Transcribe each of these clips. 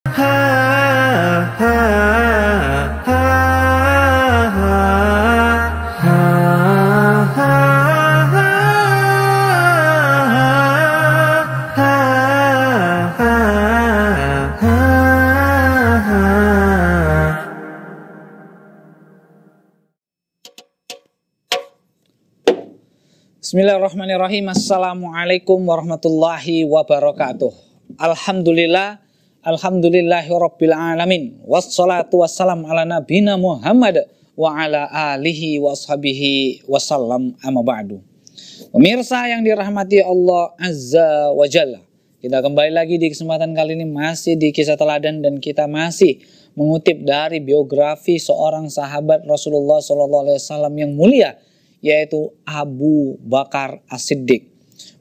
Bismillahirrahmanirrahim. Assalamualaikum warahmatullahi wabarakatuh. Alhamdulillah, alhamdulillahirabbil alamin. Wassalatu wassalamu ala nabiyina Muhammad wa ala alihi washabihi wasallam, amma ba'du. Pemirsa yang dirahmati Allah Azza wa Jalla, kita kembali lagi di kesempatan kali ini masih di kisah teladan dan kita masih mengutip dari biografi seorang sahabat Rasulullah sallallahu alaihi wasallam yang mulia, yaitu Abu Bakar As-Siddiq.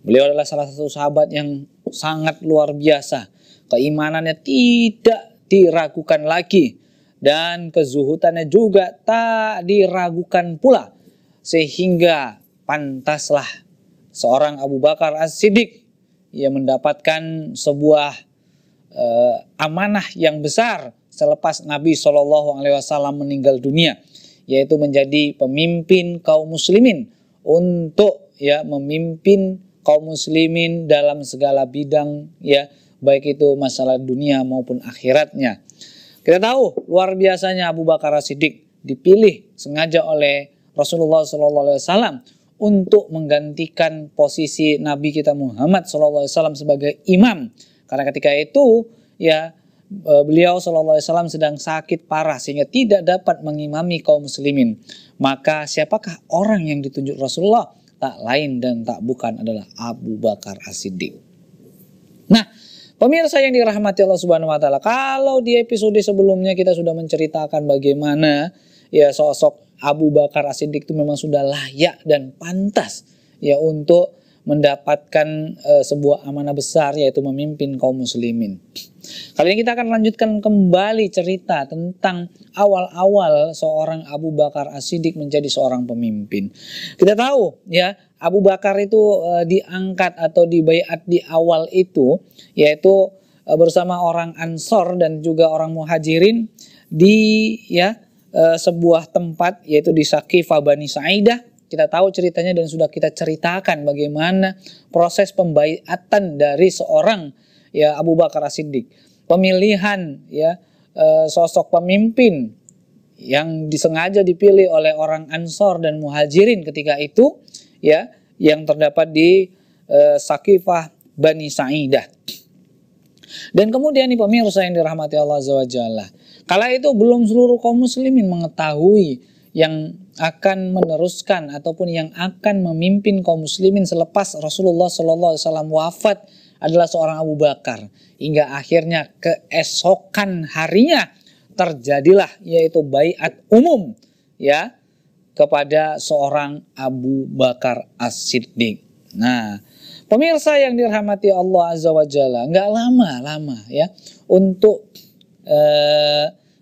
Beliau adalah salah satu sahabat yang sangat luar biasa. Keimanannya tidak diragukan lagi dan kezuhutannya juga tak diragukan pula. Sehingga pantaslah seorang Abu Bakar As-Siddiq ia mendapatkan sebuah amanah yang besar selepas Nabi SAW meninggal dunia, yaitu menjadi pemimpin kaum muslimin untuk memimpin kaum muslimin dalam segala bidang, baik itu masalah dunia maupun akhiratnya. Kita tahu luar biasanya Abu Bakar As-Siddiq dipilih sengaja oleh Rasulullah SAW untuk menggantikan posisi Nabi kita Muhammad SAW sebagai imam, karena ketika itu beliau SAW sedang sakit parah sehingga tidak dapat mengimami kaum muslimin. Maka siapakah orang yang ditunjuk Rasulullah? Tak lain dan tak bukan adalah Abu Bakar As-Siddiq. Nah, pemirsa yang dirahmati Allah Subhanahu wa taala, kalau di episode sebelumnya kita sudah menceritakan bagaimana sosok Abu Bakar As-Siddiq itu memang sudah layak dan pantas untuk mendapatkan sebuah amanah besar, yaitu memimpin kaum muslimin. Kali ini kita akan lanjutkan kembali cerita tentang awal-awal seorang Abu Bakar As-Siddiq menjadi seorang pemimpin. Kita tahu Abu Bakar itu diangkat atau dibaiat di awal itu, yaitu bersama orang Ansor dan juga orang Muhajirin di sebuah tempat, yaitu di Saqifah Bani Sa'idah. Kita tahu ceritanya dan sudah kita ceritakan bagaimana proses pembaiatan dari seorang Abu Bakar As-Siddiq. Pemilihan sosok pemimpin yang disengaja dipilih oleh orang Ansor dan Muhajirin ketika itu yang terdapat di Saqifah Bani Sa'idah. Dan kemudian nih pemirsa yang dirahmati Allah Azza wa Jalla, kala itu belum seluruh kaum muslimin mengetahui yang akan meneruskan ataupun yang akan memimpin kaum muslimin selepas Rasulullah SAW wafat adalah seorang Abu Bakar. Hingga akhirnya keesokan harinya terjadilah yaitu baiat umum kepada seorang Abu Bakar As-Siddiq. Nah, pemirsa yang dirahmati Allah Azza wa Jalla, nggak lama-lama untuk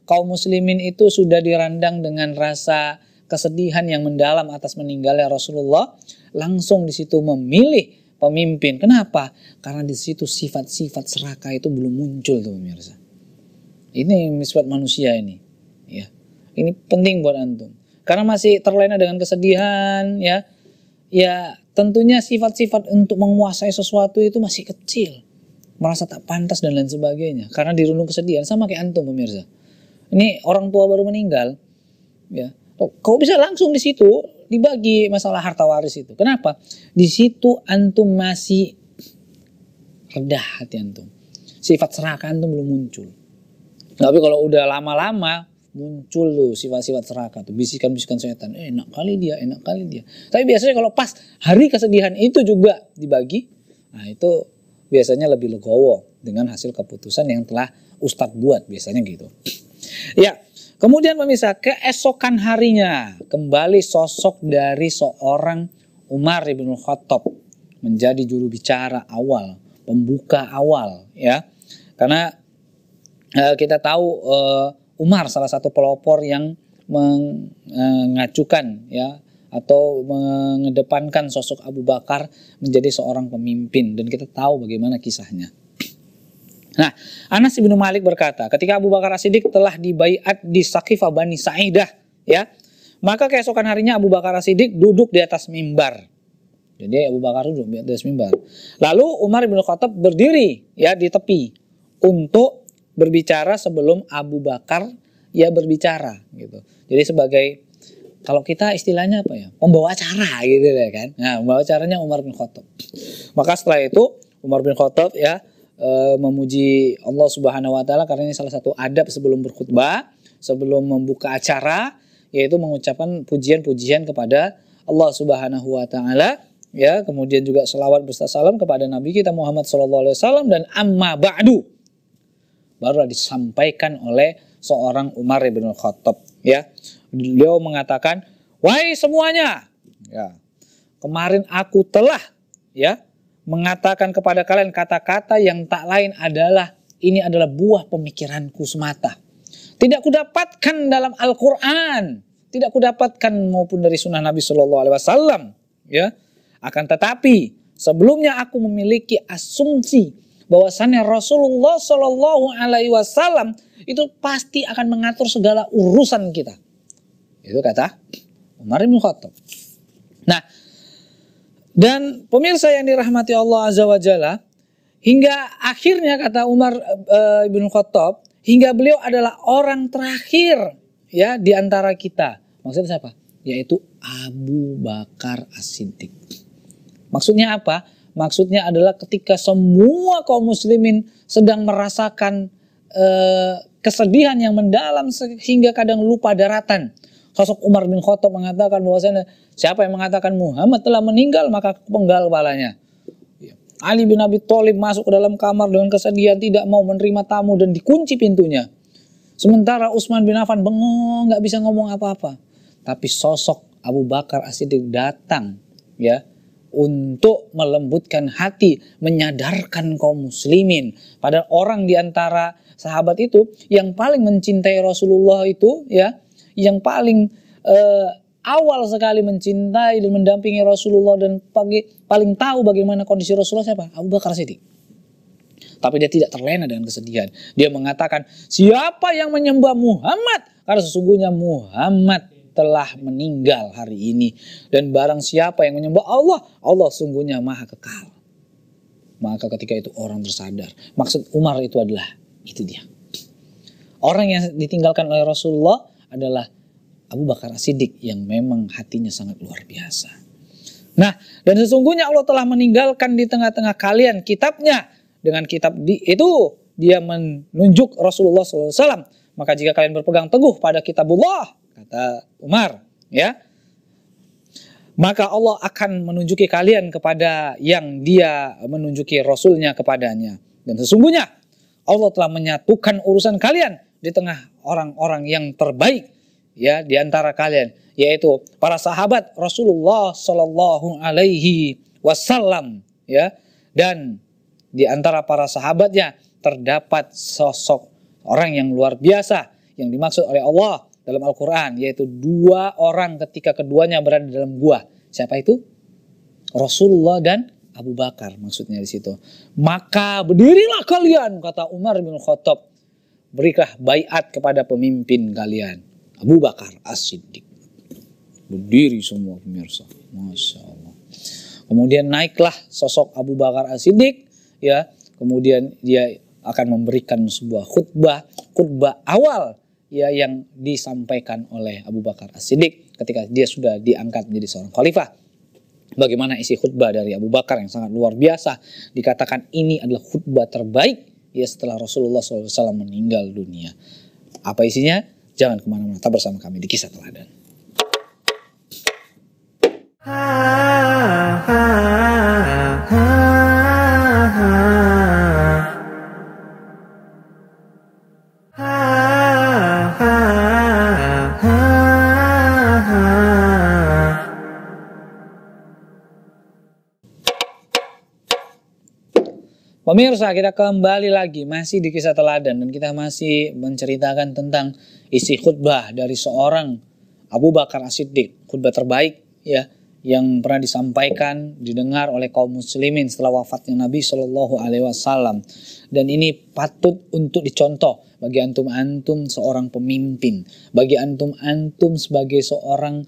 kaum muslimin itu sudah dirandang dengan rasa kesedihan yang mendalam atas meninggalnya Rasulullah, langsung di situ memilih pemimpin. Kenapa? Karena di situ sifat-sifat serakah itu belum muncul tuh pemirsa. Ini sifat manusia ini, ini penting buat antum. Karena masih terlena dengan kesedihan, tentunya sifat-sifat untuk menguasai sesuatu itu masih kecil, merasa tak pantas dan lain sebagainya. Karena dirundung kesedihan sama kayak antum pemirsa. Ini orang tua baru meninggal, kau bisa langsung di situ dibagi masalah harta waris itu. Kenapa? Di situ antum masih rendah hati antum, sifat serakah antum belum muncul. Tapi kalau udah lama-lama muncul tuh sifat-sifat serakah tuh, bisikan-bisikan setan, enak kali dia. Tapi biasanya kalau pas hari kesedihan itu juga dibagi, nah itu biasanya lebih legowo dengan hasil keputusan yang telah ustadz buat, biasanya gitu. Ya, kemudian pemirsa, keesokan harinya kembali sosok dari seorang Umar bin Khattab menjadi juru bicara awal, pembuka awal, karena kita tahu Umar salah satu pelopor yang mengacukan atau mengedepankan sosok Abu Bakar menjadi seorang pemimpin, dan kita tahu bagaimana kisahnya. Nah, Anas bin Malik berkata, ketika Abu Bakar As-Siddiq telah dibaiat di Saqifah Bani Sa'idah, ya, maka keesokan harinya Abu Bakar As-Siddiq duduk di atas mimbar. Jadi Abu Bakar duduk di atas mimbar. Lalu Umar bin Khattab berdiri, ya, di tepi untuk berbicara sebelum Abu Bakar, ya, berbicara, gitu. Jadi sebagai, kalau kita istilahnya apa ya, pembawa acara gitu ya kan. Nah, pembawa acaranya Umar bin Khattab. Maka setelah itu Umar bin Khattab, ya, memuji Allah Subhanahu wa taala karena ini salah satu adab sebelum berkhutbah, sebelum membuka acara, yaitu mengucapkan pujian-pujian kepada Allah Subhanahu wa taala, ya, kemudian juga selawat beserta salam kepada Nabi kita Muhammad sallallahu alaihi wasallam, dan amma ba'du. Barulah disampaikan oleh seorang Umar bin Khattab, ya. Beliau mengatakan, "Wahai semuanya, ya, kemarin aku telah, ya, mengatakan kepada kalian kata-kata yang tak lain adalah, ini adalah buah pemikiranku semata. Tidak kudapatkan dalam Al-Quran, tidak kudapatkan maupun dari sunnah Nabi Shallallahu Alaihi Wasallam, ya. Akan tetapi sebelumnya aku memiliki asumsi bahwasannya Rasulullah Shallallahu Alaihi Wasallam itu pasti akan mengatur segala urusan kita." Itu kata Umar bin Khattab. Nah, dan pemirsa yang dirahmati Allah Azza wa Jalla, hingga akhirnya kata Umar bin Khattab, hingga beliau adalah orang terakhir, ya, di antara kita. Maksudnya siapa? Yaitu Abu Bakar As-Siddiq. Maksudnya apa? Maksudnya adalah ketika semua kaum muslimin sedang merasakan kesedihan yang mendalam sehingga kadang lupa daratan, sosok Umar bin Khattab mengatakan bahwasanya siapa yang mengatakan Muhammad telah meninggal maka penggal kepalanya. Ali bin Abi Tholib masuk ke dalam kamar dengan kesedihan, tidak mau menerima tamu dan dikunci pintunya. Sementara Usman bin Affan bengong, nggak bisa ngomong apa-apa. Tapi sosok Abu Bakar As-Siddiq datang, ya, untuk melembutkan hati, menyadarkan kaum muslimin. Padahal orang di antara sahabat itu yang paling mencintai Rasulullah itu, ya, yang paling awal sekali mencintai dan mendampingi Rasulullah dan paling tahu bagaimana kondisi Rasulullah siapa? Abu Bakar As-Siddiq. Tapi dia tidak terlena dengan kesedihan. Dia mengatakan, siapa yang menyembah Muhammad? Karena sesungguhnya Muhammad telah meninggal hari ini. Dan barang siapa yang menyembah Allah, Allah sungguhnya maha kekal. Maka ketika itu orang tersadar. Maksud Umar itu adalah, itu dia. Orang yang ditinggalkan oleh Rasulullah adalah Abu Bakar As-Siddiq yang memang hatinya sangat luar biasa. Nah, dan sesungguhnya Allah telah meninggalkan di tengah-tengah kalian kitabnya. Dengan kitab itu dia menunjuk Rasulullah SAW. Maka jika kalian berpegang teguh pada kitabullah, kata Umar, ya, maka Allah akan menunjuki kalian kepada yang dia menunjuki Rasulnya kepadanya. Dan sesungguhnya Allah telah menyatukan urusan kalian di tengah orang-orang yang terbaik, ya, di antara kalian, yaitu para sahabat Rasulullah Shallallahu Alaihi Wasallam, ya, dan di antara para sahabatnya terdapat sosok orang yang luar biasa yang dimaksud oleh Allah dalam Al-Quran, yaitu dua orang ketika keduanya berada dalam gua. Siapa itu? Rasulullah dan Abu Bakar, maksudnya di situ. Maka berdirilah kalian, kata Umar bin Khattab. Berilah baiat kepada pemimpin kalian, Abu Bakar As-Siddiq. Berdiri semua pemirsa, masya Allah. Kemudian naiklah sosok Abu Bakar As-Siddiq, ya. Kemudian dia akan memberikan sebuah khutbah, khutbah awal, ya, yang disampaikan oleh Abu Bakar As-Siddiq ketika dia sudah diangkat menjadi seorang khalifah. Bagaimana isi khutbah dari Abu Bakar yang sangat luar biasa? Dikatakan ini adalah khutbah terbaik, ya, setelah Rasulullah SAW meninggal dunia. Apa isinya? Jangan kemana-mana, tetap bersama kami di Kisah Teladan. Pemirsa, kita kembali lagi masih di Kisah Teladan dan kita masih menceritakan tentang isi khutbah dari seorang Abu Bakar As-Siddiq, khutbah terbaik, ya, yang pernah disampaikan, didengar oleh kaum muslimin setelah wafatnya Nabi Shallallahu Alaihi Wasallam. Dan ini patut untuk dicontoh bagi antum-antum seorang pemimpin, bagi antum-antum sebagai seorang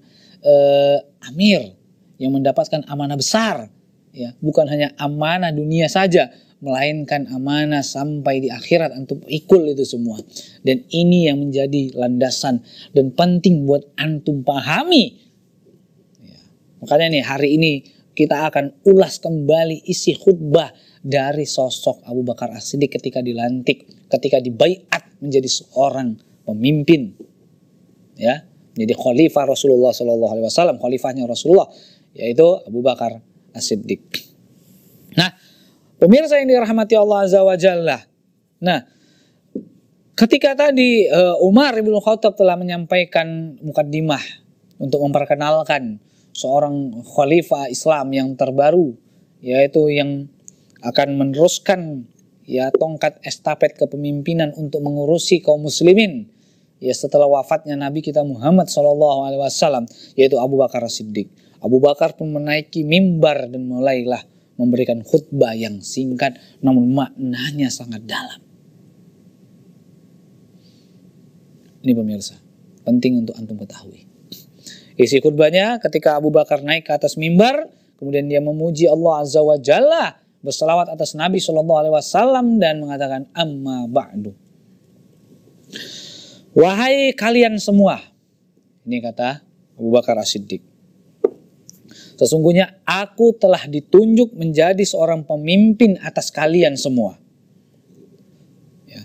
amir yang mendapatkan amanah besar, ya, bukan hanya amanah dunia saja, melainkan amanah sampai di akhirat. Antum ikul itu semua. Dan ini yang menjadi landasan dan penting buat antum pahami. Ya. Makanya nih hari ini kita akan ulas kembali isi khutbah dari sosok Abu Bakar As-Siddiq ketika dilantik, ketika dibaiat menjadi seorang pemimpin, ya, jadi khalifah Rasulullah Shallallahu Alaihi Wasallam, khalifahnya Rasulullah, yaitu Abu Bakar As-Siddiq. Nah, pemirsa yang dirahmati Allah Azza wa Jalla. Nah, ketika tadi Umar bin Khattab telah menyampaikan mukaddimah untuk memperkenalkan seorang khalifah Islam yang terbaru, yaitu yang akan meneruskan, ya, tongkat estafet kepemimpinan untuk mengurusi kaum muslimin, ya, setelah wafatnya Nabi kita Muhammad SAW, yaitu Abu Bakar As-Siddiq. Abu Bakar pun menaiki mimbar dan mulailah memberikan khutbah yang singkat namun maknanya sangat dalam. Ini pemirsa, penting untuk antum ketahui. Isi khutbahnya ketika Abu Bakar naik ke atas mimbar, kemudian dia memuji Allah Azza wa Jalla, berselawat atas Nabi Shallallahu Alaihi Wasallam dan mengatakan, amma ba'du. Wahai kalian semua, ini kata Abu Bakar As-Siddiq. Sesungguhnya aku telah ditunjuk menjadi seorang pemimpin atas kalian semua. Ya.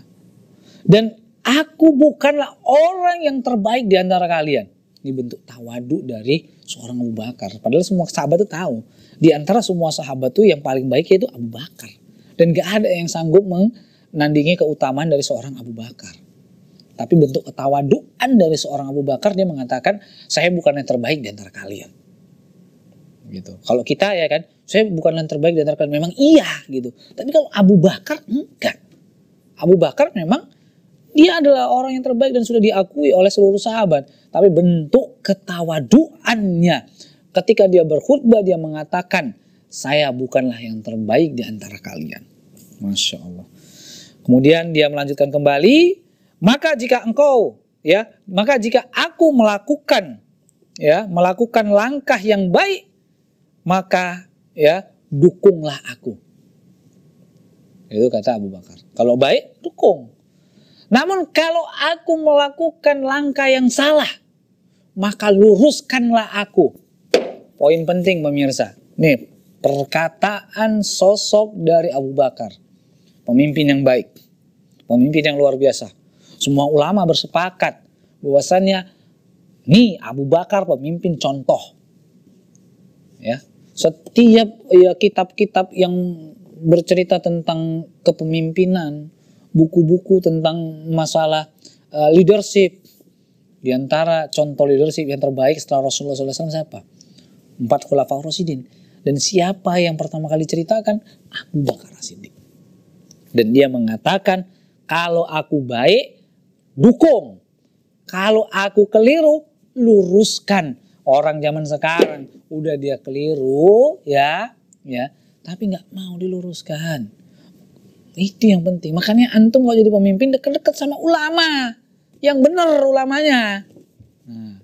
Dan aku bukanlah orang yang terbaik di antara kalian. Ini bentuk tawadu dari seorang Abu Bakar. Padahal semua sahabat itu tahu. Di antara semua sahabat itu yang paling baik yaitu Abu Bakar. Dan gak ada yang sanggup menandingi keutamaan dari seorang Abu Bakar. Tapi bentuk ketawaduan dari seorang Abu Bakar, dia mengatakan, saya bukan yang terbaik di antara kalian. Gitu. Kalau kita, ya kan, saya bukan yang terbaik dan terkenal, memang iya gitu. Tapi kalau Abu Bakar enggak. Abu Bakar memang dia adalah orang yang terbaik dan sudah diakui oleh seluruh sahabat. Tapi bentuk ketawaduannya ketika dia berkhutbah, dia mengatakan, saya bukanlah yang terbaik di antara kalian. Masya Allah. Kemudian dia melanjutkan kembali, maka jika engkau, ya, maka jika aku melakukan, ya, melakukan langkah yang baik, maka, ya, dukunglah aku. Itu kata Abu Bakar. Kalau baik, dukung. Namun kalau aku melakukan langkah yang salah, maka luruskanlah aku. Poin penting pemirsa. Nih, perkataan sosok dari Abu Bakar. Pemimpin yang baik. Pemimpin yang luar biasa. Semua ulama bersepakat bahwasannya, nih Abu Bakar pemimpin contoh. Ya. Setiap, ya, kitab-kitab yang bercerita tentang kepemimpinan, buku-buku tentang masalah leadership, di antara contoh leadership yang terbaik setelah Rasulullah SAW siapa? 4 Khulafaur Rasyidin. Dan siapa yang pertama kali ceritakan? Abu Bakar As-Siddiq. Dan dia mengatakan, kalau aku baik, dukung. Kalau aku keliru, luruskan. Orang zaman sekarang udah dia keliru, ya, tapi nggak mau diluruskan. Itu yang penting. Makanya antum kalau jadi pemimpin dekat-dekat sama ulama, yang benar ulamanya. Nah,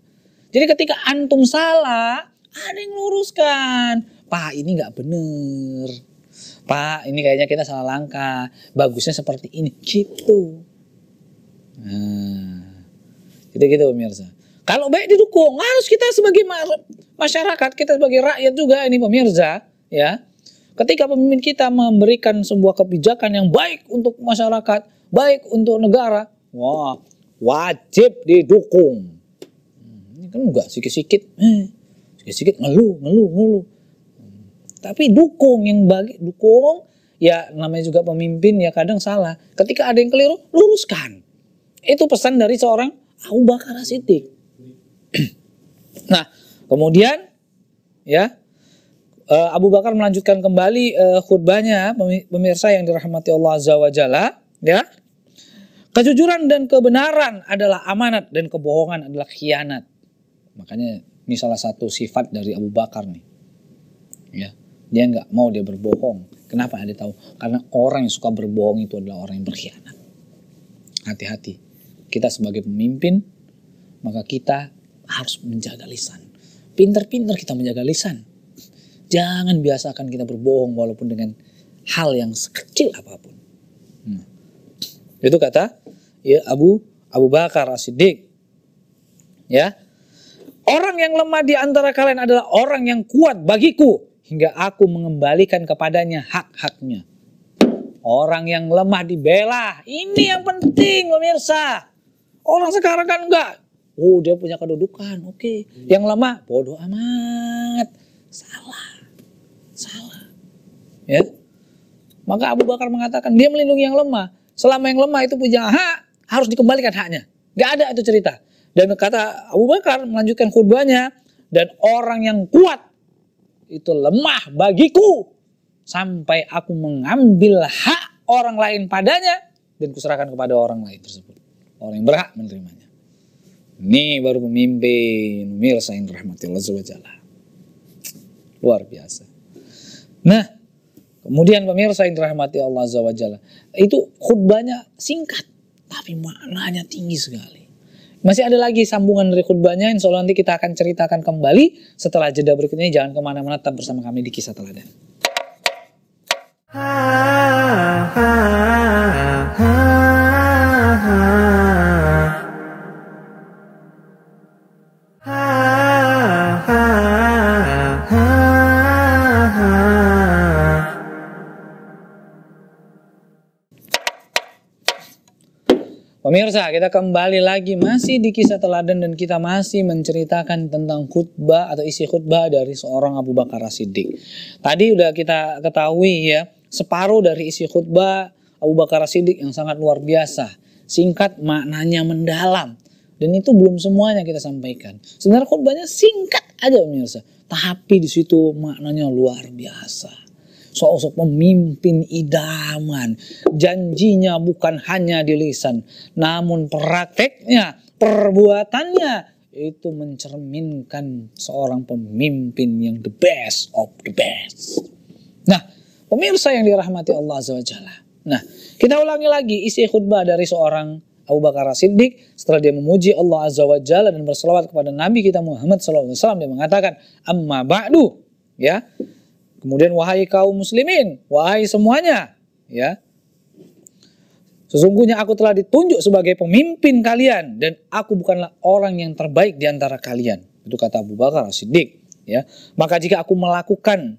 jadi ketika antum salah, ada yang luruskan. Pak, ini nggak benar. Pak, ini kayaknya kita salah langkah. Bagusnya seperti ini, gitu. Nah, gitu pemirsa. Kalau baik didukung, harus kita sebagai masyarakat, kita sebagai rakyat juga ini pemirsa, ya. Ketika pemimpin kita memberikan sebuah kebijakan yang baik untuk masyarakat, baik untuk negara, wah, wajib didukung. Ini kan enggak sikit-sikit, sikit-sikit ngeluh. Tapi dukung yang bagi, dukung, ya, namanya juga pemimpin, ya, kadang salah. Ketika ada yang keliru, luruskan. Itu pesan dari seorang Abu Bakar As-Siddiq. Nah, kemudian, ya, Abu Bakar melanjutkan kembali khutbahnya, pemirsa yang dirahmati Allah Azza wa Jalla, ya. Kejujuran dan kebenaran adalah amanat dan kebohongan adalah khianat. Makanya Ini salah satu sifat dari Abu Bakar nih. Ya, dia nggak mau dia berbohong. Kenapa? Anda tahu? Karena orang yang suka berbohong itu adalah orang yang berkhianat. Hati-hati. Kita sebagai pemimpin, maka kita harus menjaga lisan. Pintar-pintar kita menjaga lisan. Jangan biasakan kita berbohong walaupun dengan hal yang sekecil apapun. Itu kata ya Abu Bakar As-Siddiq. Ya. Orang yang lemah di antara kalian adalah orang yang kuat bagiku hingga aku mengembalikan kepadanya hak-haknya. Orang yang lemah dibela. Ini yang penting pemirsa. Orang sekarang kan enggak. Oh, dia punya kedudukan. Oke. Okay. Yang lemah bodoh amat. Salah. Ya. Maka Abu Bakar mengatakan dia melindungi yang lemah. Selama yang lemah itu punya hak, harus dikembalikan haknya. Enggak ada itu cerita. Dan kata Abu Bakar melanjutkan khutbahnya, dan orang yang kuat itu lemah bagiku sampai aku mengambil hak orang lain padanya dan kuserahkan kepada orang lain tersebut. Orang yang berhak menerimanya. Ini baru pemimpin, pemirsa yang dirahmati Allah Subhanahu wa taala. Luar biasa. Nah, kemudian pemirsa yang dirahmati Allah Subhanahu wa taala, itu khutbahnya singkat tapi maknanya tinggi sekali. Masih ada lagi sambungan dari khutbahnya, insya Allah nanti kita akan ceritakan kembali setelah jeda berikutnya. Jangan kemana-mana, tetap bersama kami di Kisah Teladan. Pemirsa, kita kembali lagi masih di Kisah Teladan dan kita masih menceritakan tentang khutbah atau isi khutbah dari seorang Abu Bakar As-Siddiq. Tadi udah kita ketahui ya, separuh dari isi khutbah Abu Bakar As-Siddiq yang sangat luar biasa. Singkat, maknanya mendalam. Dan itu belum semuanya kita sampaikan. Sebenarnya khutbahnya singkat aja pemirsa, tapi di situ maknanya luar biasa. Sosok pemimpin idaman, janjinya bukan hanya di lisan, namun prakteknya, perbuatannya itu mencerminkan seorang pemimpin yang the best of the best. Nah, pemirsa yang dirahmati Allah SWT. Nah, kita ulangi lagi isi khutbah dari seorang Abu Bakar As-Siddiq setelah dia memuji Allah Azza wa Jalla dan berselawat kepada Nabi kita Muhammad SAW, dia mengatakan, "Amma ba'du," ya. Kemudian wahai kaum muslimin, wahai semuanya, ya. Sesungguhnya aku telah ditunjuk sebagai pemimpin kalian dan aku bukanlah orang yang terbaik di antara kalian. Itu kata Abu Bakar As-Siddiq, ya. Maka jika aku melakukan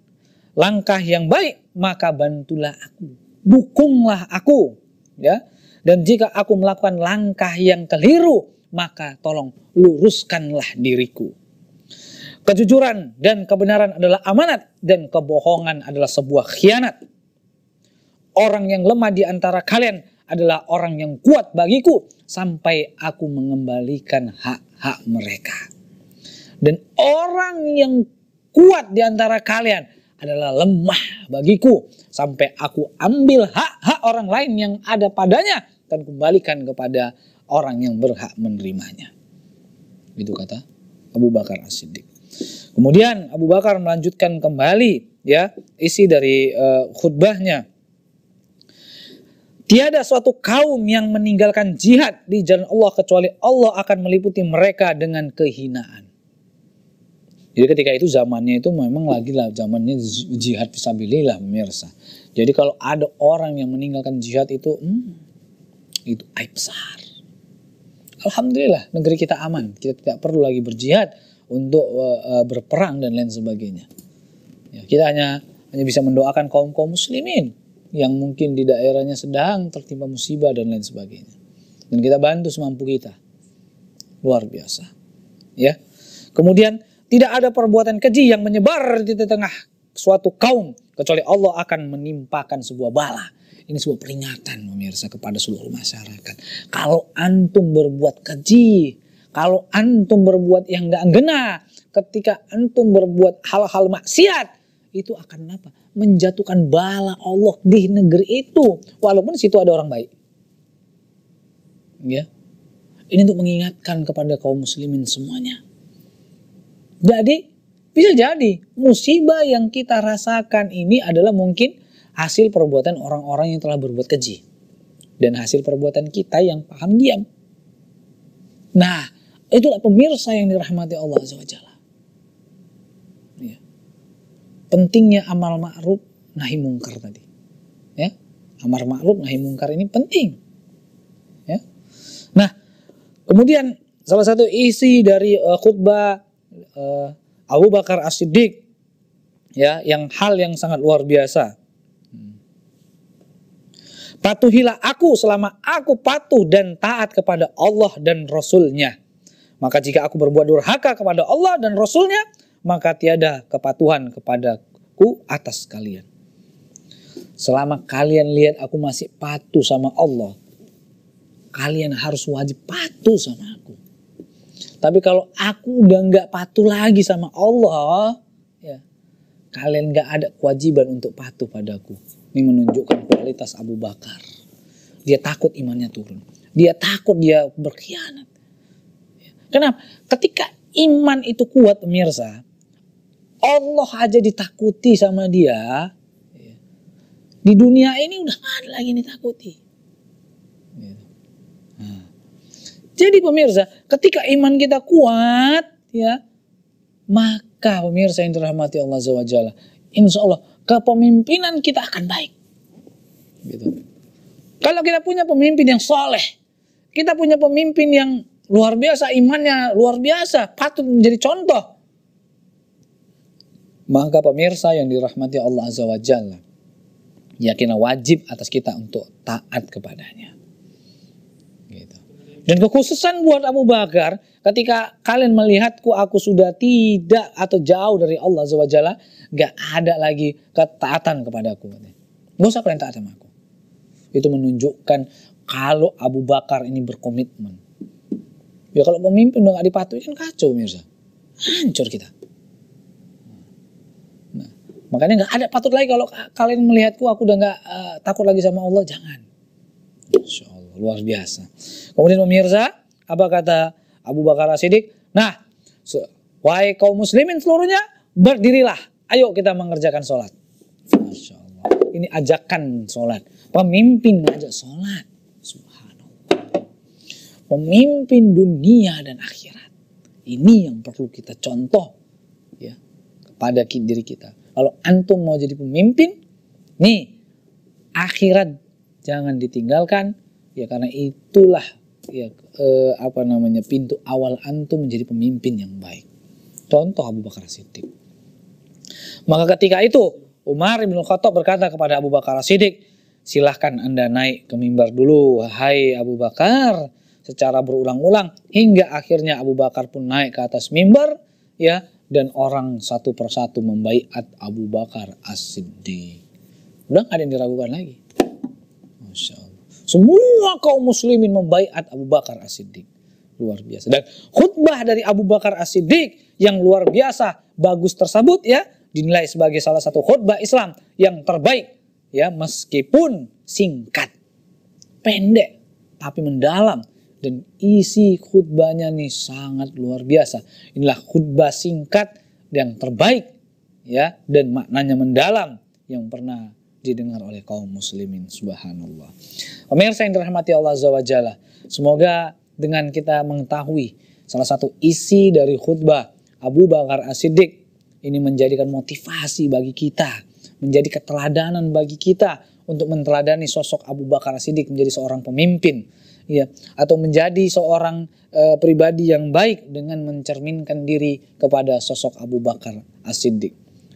langkah yang baik, maka bantulah aku, dukunglah aku, ya. Dan jika aku melakukan langkah yang keliru, maka tolong luruskanlah diriku. Kejujuran dan kebenaran adalah amanat dan kebohongan adalah sebuah khianat. Orang yang lemah di antara kalian adalah orang yang kuat bagiku sampai aku mengembalikan hak-hak mereka. Dan orang yang kuat di antara kalian adalah lemah bagiku sampai aku ambil hak-hak orang lain yang ada padanya dan kembalikan kepada orang yang berhak menerimanya. Itu kata Abu Bakar As-Siddiq. Kemudian Abu Bakar melanjutkan kembali ya isi dari khutbahnya. Tiada suatu kaum yang meninggalkan jihad di jalan Allah kecuali Allah akan meliputi mereka dengan kehinaan. Jadi ketika itu zamannya itu memang lagi lah zamannya jihad fisabilillah pemirsa. Jadi kalau ada orang yang meninggalkan jihad itu aib besar. Alhamdulillah negeri kita aman, kita tidak perlu lagi berjihad untuk berperang dan lain sebagainya. Ya, kita hanya bisa mendoakan kaum muslimin yang mungkin di daerahnya sedang tertimpa musibah dan lain sebagainya. Dan kita bantu semampu kita. Luar biasa. Ya. Kemudian tidak ada perbuatan keji yang menyebar di tengah suatu kaum kecuali Allah akan menimpakan sebuah bala. Ini sebuah peringatan pemirsa kepada seluruh masyarakat. Kalau antum berbuat keji, kalau antum berbuat yang gak ngena, ketika antum berbuat hal-hal maksiat, itu akan apa? Menjatuhkan bala Allah di negeri itu. Walaupun situ ada orang baik. Ya. Ini untuk mengingatkan kepada kaum muslimin semuanya. Jadi bisa jadi musibah yang kita rasakan ini adalah mungkin hasil perbuatan orang-orang yang telah berbuat keji. Dan hasil perbuatan kita yang paham diam. Nah, itulah pemirsa yang dirahmati Allah Azza wa Jalla. Ya. Pentingnya amal ma'ruf nahi mungkar tadi. Ya. Amar ma'ruf nahi mungkar ini penting. Ya. Nah, kemudian salah satu isi dari khutbah Abu Bakar As-Siddiq, ya, yang hal yang sangat luar biasa. Patuhilah aku selama aku patuh dan taat kepada Allah dan Rasulnya. Maka jika aku berbuat durhaka kepada Allah dan Rasulnya, maka tiada kepatuhan kepadaku atas kalian. Selama kalian lihat aku masih patuh sama Allah, kalian harus wajib patuh sama aku. Tapi kalau aku udah nggak patuh lagi sama Allah, ya, kalian nggak ada kewajiban untuk patuh padaku. Ini menunjukkan kualitas Abu Bakar. Dia takut imannya turun. Dia takut dia berkhianat. Kenapa? Ketika iman itu kuat, pemirsa, Allah aja ditakuti sama dia. Di dunia ini udah nggak ada lagi ditakuti. Jadi pemirsa, ketika iman kita kuat, ya, maka pemirsa yang dirahmati Allah Azza wa Jalla, insya Allah kepemimpinan kita akan baik. Gitu. Kalau kita punya pemimpin yang soleh, kita punya pemimpin yang luar biasa, imannya luar biasa, patut menjadi contoh. Maka pemirsa yang dirahmati Allah Azza wa Jalla, yakinlah wajib atas kita untuk taat kepadanya. Dan kekhususan buat Abu Bakar, ketika kalian melihatku aku sudah tidak atau jauh dari Allah Azza wa Jalla, gak ada lagi ketaatan kepadaku. Gak usah kalian taat sama aku. Itu menunjukkan kalau Abu Bakar ini berkomitmen. Ya kalau pemimpin udah gak dipatuhi kan kacau, pemirsa. Hancur kita. Nah, makanya gak ada patut lagi kalau kalian melihatku aku udah gak takut lagi sama Allah, jangan. Insya Allah. Luar biasa. Kemudian pemirsa, apa kata Abu Bakar As-Siddiq? Nah, wahai kaum muslimin seluruhnya, berdirilah. Ayo kita mengerjakan sholat. Masya Allah. Ini ajakan sholat. Pemimpin ngajak sholat. Subhanallah. Pemimpin dunia dan akhirat. Ini yang perlu kita contoh, ya, kepada diri kita. Kalau antum mau jadi pemimpin, nih, akhirat jangan ditinggalkan. Ya karena itulah ya apa namanya pintu awal antum menjadi pemimpin yang baik. Contoh Abu Bakar As-Siddiq. Maka ketika itu Umar bin Khattab berkata kepada Abu Bakar As-Siddiq, silahkan anda naik ke mimbar dulu wahai Abu Bakar, secara berulang-ulang hingga akhirnya Abu Bakar pun naik ke atas mimbar, ya, dan orang satu persatu membaiat Abu Bakar As-Siddiq. Udah gak ada yang diragukan lagi. Masya Allah. Semua kaum muslimin membaiat Abu Bakar As-Siddiq. Luar biasa. Dan khutbah dari Abu Bakar As-Siddiq yang luar biasa bagus tersebut, ya, dinilai sebagai salah satu khutbah Islam yang terbaik, ya, meskipun singkat, pendek, tapi mendalam. Dan isi khutbahnya nih sangat luar biasa. Inilah khutbah singkat yang terbaik, ya, dan maknanya mendalam yang pernah didengar oleh kaum muslimin. Subhanallah. Pemirsa yang dirahmati Allah Azza wa Jalla, semoga dengan kita mengetahui salah satu isi dari khutbah Abu Bakar As-Siddiq ini menjadikan motivasi bagi kita, menjadi keteladanan bagi kita untuk menteladani sosok Abu Bakar As-Siddiq menjadi seorang pemimpin, ya, atau menjadi seorang pribadi yang baik dengan mencerminkan diri kepada sosok Abu Bakar As-Siddiq.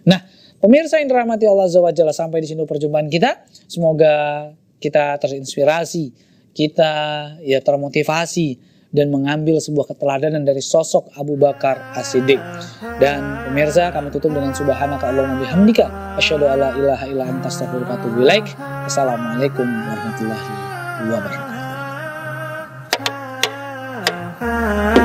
Nah, pemirsa yang dirahmati Allah Azza wa Jalla, sampai di sini perjumpaan kita. Semoga kita terinspirasi, kita ya termotivasi dan mengambil sebuah keteladanan dari sosok Abu Bakar As-Siddiq. Dan pemirsa, kami tutup dengan subhanaka Allahumma bihamdika asyhadu alla ilaha illa anta astaghfiruka wa atubu ilaik. Assalamualaikum warahmatullahi wabarakatuh.